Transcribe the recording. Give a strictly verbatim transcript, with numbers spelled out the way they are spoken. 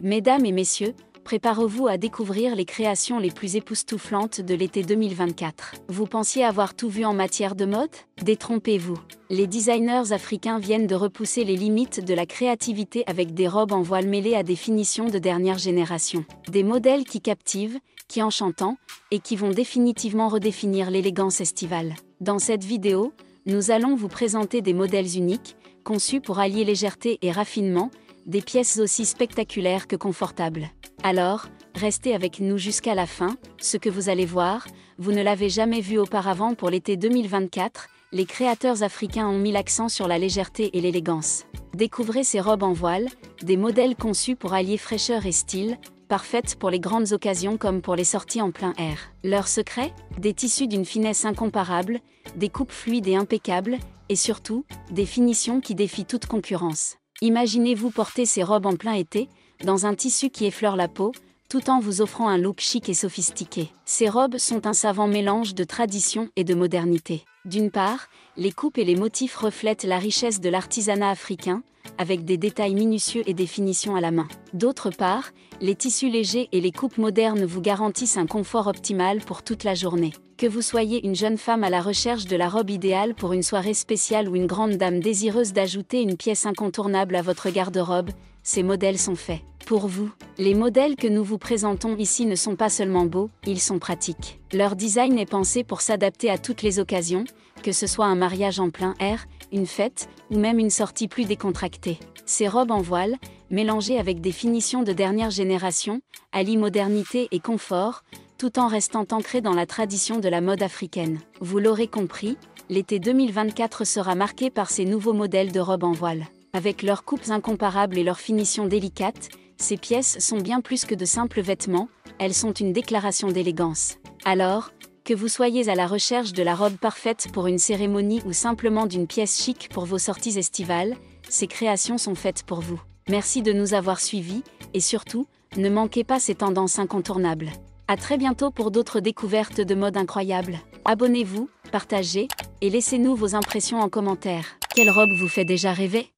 Mesdames et messieurs, préparez-vous à découvrir les créations les plus époustouflantes de l'été deux mille vingt-quatre. Vous pensiez avoir tout vu en matière de mode? Détrompez-vous. Les designers africains viennent de repousser les limites de la créativité avec des robes en voile mêlées à des finitions de dernière génération. Des modèles qui captivent, qui enchantent, et qui vont définitivement redéfinir l'élégance estivale. Dans cette vidéo, nous allons vous présenter des modèles uniques, conçus pour allier légèreté et raffinement, des pièces aussi spectaculaires que confortables. Alors, restez avec nous jusqu'à la fin, ce que vous allez voir, vous ne l'avez jamais vu auparavant pour l'été deux mille vingt-quatre, les créateurs africains ont mis l'accent sur la légèreté et l'élégance. Découvrez ces robes en voile, des modèles conçus pour allier fraîcheur et style, parfaites pour les grandes occasions comme pour les sorties en plein air. Leur secret? Des tissus d'une finesse incomparable, des coupes fluides et impeccables, et surtout, des finitions qui défient toute concurrence. Imaginez-vous porter ces robes en plein été, dans un tissu qui effleure la peau, tout en vous offrant un look chic et sophistiqué. Ces robes sont un savant mélange de tradition et de modernité. D'une part, les coupes et les motifs reflètent la richesse de l'artisanat africain, avec des détails minutieux et des finitions à la main. D'autre part, les tissus légers et les coupes modernes vous garantissent un confort optimal pour toute la journée. Que vous soyez une jeune femme à la recherche de la robe idéale pour une soirée spéciale ou une grande dame désireuse d'ajouter une pièce incontournable à votre garde-robe, ces modèles sont faits pour vous. Les modèles que nous vous présentons ici ne sont pas seulement beaux, ils sont pratiques. Leur design est pensé pour s'adapter à toutes les occasions, que ce soit un mariage en plein air, une fête, ou même une sortie plus décontractée. Ces robes en voile, mélangées avec des finitions de dernière génération, allient modernité et confort, tout en restant ancrées dans la tradition de la mode africaine. Vous l'aurez compris, l'été deux mille vingt-quatre sera marqué par ces nouveaux modèles de robes en voile. Avec leurs coupes incomparables et leurs finitions délicates, ces pièces sont bien plus que de simples vêtements, elles sont une déclaration d'élégance. Alors, que vous soyez à la recherche de la robe parfaite pour une cérémonie ou simplement d'une pièce chic pour vos sorties estivales, ces créations sont faites pour vous. Merci de nous avoir suivis, et surtout, ne manquez pas ces tendances incontournables. À très bientôt pour d'autres découvertes de mode incroyables. Abonnez-vous, partagez, et laissez-nous vos impressions en commentaire. Quelle robe vous fait déjà rêver ?